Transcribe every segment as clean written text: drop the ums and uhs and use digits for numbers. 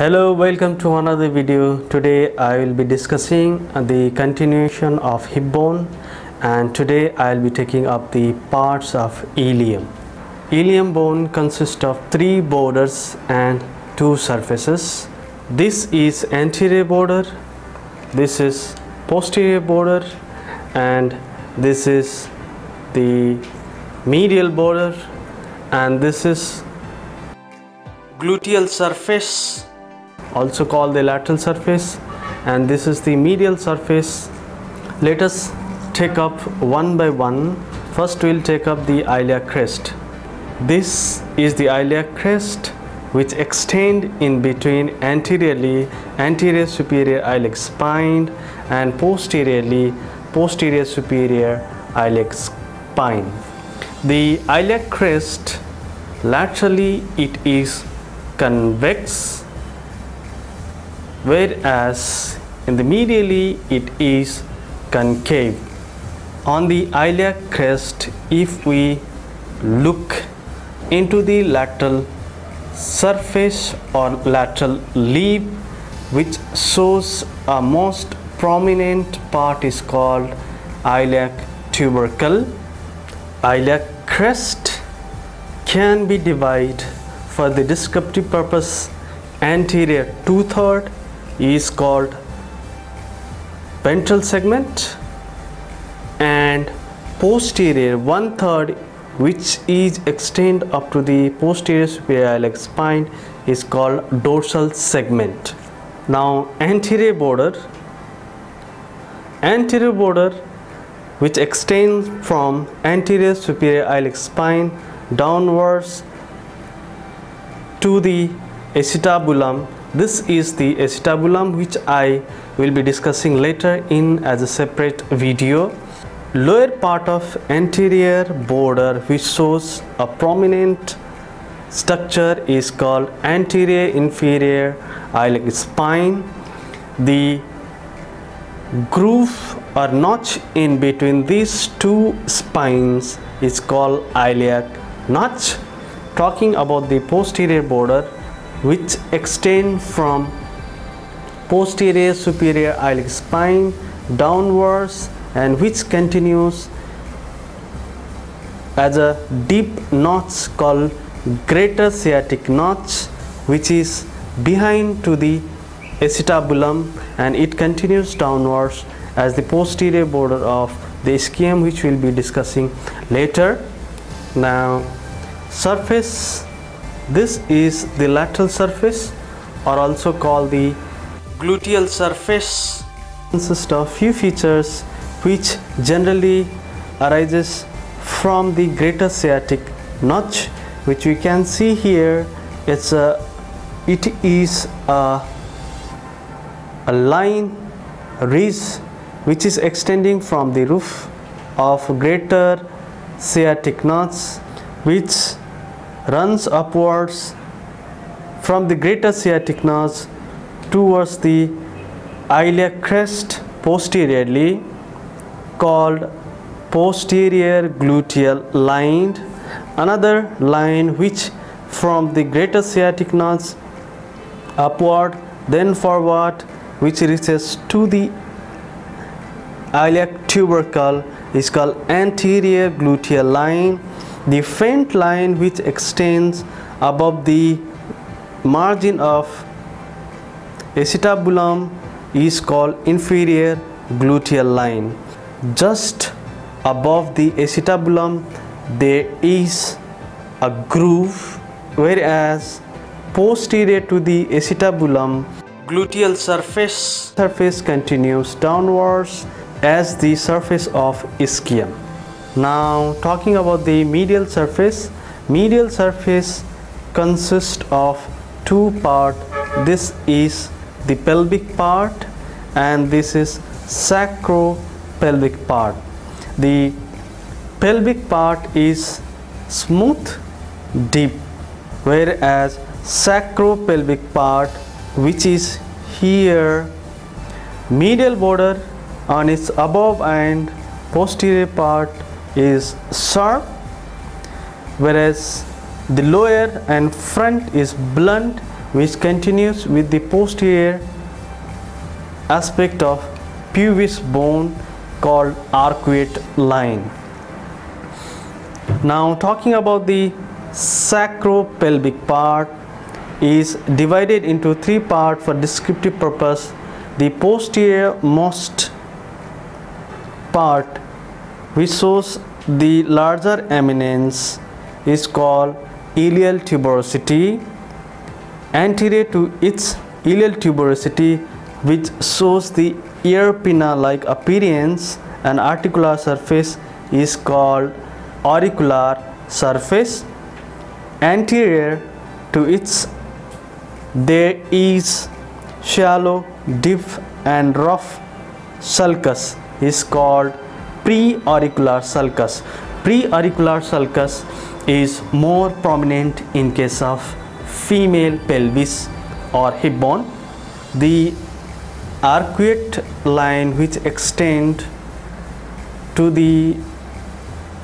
Hello, welcome to another video. Today I will be discussing the continuation of hip bone, and today I will be taking up the parts of ilium. Ilium bone consists of three borders and two surfaces. This is anterior border, this is posterior border, and this is the medial border, and this is gluteal surface, also called the lateral surface, and this is the medial surface. Let us take up one by one. First we'll take up the iliac crest. This is the iliac crest, which extend in between anteriorly anterior superior iliac spine and posteriorly posterior superior iliac spine. The iliac crest, laterally it is convex, whereas in the medially it is concave. On the iliac crest, if we look into the lateral surface or lateral leaf, which shows a most prominent part, is called iliac tubercle. Iliac crest can be divided for the descriptive purpose. Anterior 2/3 is called ventral segment, and posterior 1/3, which is extend up to the posterior superior iliac spine, is called dorsal segment. Now anterior border, which extends from anterior superior iliac spine downwards to the acetabulum. This is the acetabulum, which I will be discussing later in as a separate video. Lower part of anterior border, which shows a prominent structure, is called anterior inferior iliac spine. The groove or notch in between these two spines is called iliac notch. Talking about the posterior border, which extend from posterior superior iliac spine downwards and which continues as a deep notch called greater sciatic notch, which is behind to the acetabulum, and it continues downwards as the posterior border of the ischium, which we will be discussing later. Now surface, this is the lateral surface, or also called the gluteal surface. It consists of few features which generally arises from the greater sciatic notch, which we can see here. It is a line ridge which is extending from the roof of greater sciatic notch, which runs upwards from the greater sciatic notch towards the iliac crest, posteriorly called posterior gluteal line. Another line which from the greater sciatic notch upward then forward, which reaches to the iliac tubercle, is called anterior gluteal line. The faint line which extends above the margin of acetabulum is called inferior gluteal line. Just above the acetabulum there is a groove, whereas posterior to the acetabulum gluteal surface continues downwards as the surface of ischium. Now talking about the medial surface. Medial surface consists of two parts. This is the pelvic part and this is sacropelvic part. The pelvic part is smooth, deep, whereas sacropelvic part, which is here, medial border on its above and posterior part is sharp, whereas the lower and front is blunt, which continues with the posterior aspect of pubis bone called arcuate line. Now talking about the sacropelvic part, is divided into three parts for descriptive purpose. The posterior most part, which shows the larger eminence, is called iliac tuberosity. Anterior to its iliac tuberosity, which shows the ear pinna like appearance and articular surface, is called auricular surface. Anterior to its there is shallow, deep and rough sulcus, is called preauricular sulcus. Preauricular sulcus is more prominent in case of female pelvis or hip bone. The arcuate line, which extend to the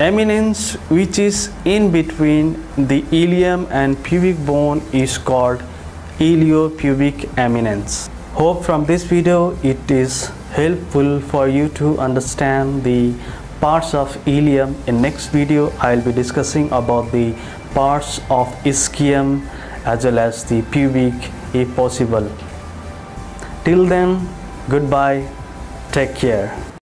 eminence which is in between the ilium and pubic bone, is called iliopubic eminence. Hope from this video it is helpful for you to understand the parts of ilium. In next video I will be discussing about the parts of ischium as well as the pubic if possible. Till then, goodbye, take care.